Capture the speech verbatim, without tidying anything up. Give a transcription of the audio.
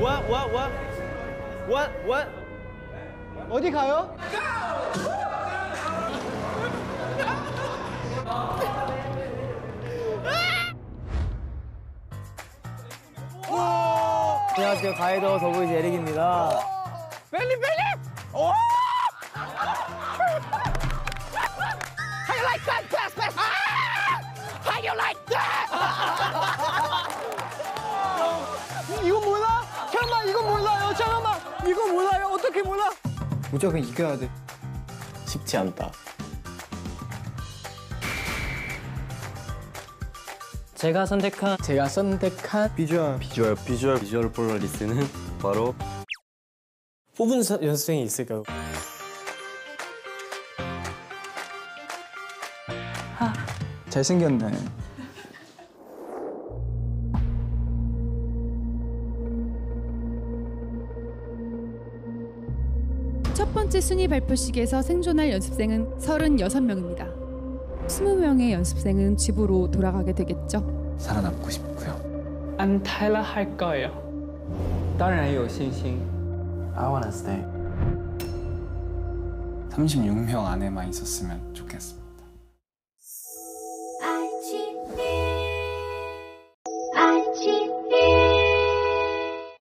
What? What? What? What? What? 어디 가요? 안녕하세요, 가이더 더보이즈 에릭입니다. 빨리 빨리! 오! How you like that? Pass, pass. How you like that? 이거 몰라? 잠깐만, 이거 몰라요. 잠깐만, 이거 몰라요. 어떻게 몰라? 무조건 이겨야 돼. 쉽지 않다. 제가 선택한 제가 선택한 비주얼 비주얼 비주얼 비주얼 폴라리스는 바로 뽑은 연습생이 있을까요? 하. 잘생겼네. 첫 번째 순위 발표식에서 생존할 연습생은 서른여섯 명입니다. 스무 명의 연습생은 집으로 돌아가게 되겠죠. 살아남고 싶고요. 안 탈락할 거예요. 당연히요, 신신. I wanna stay. 삼십육 명 안에만 있었으면 좋겠습니다.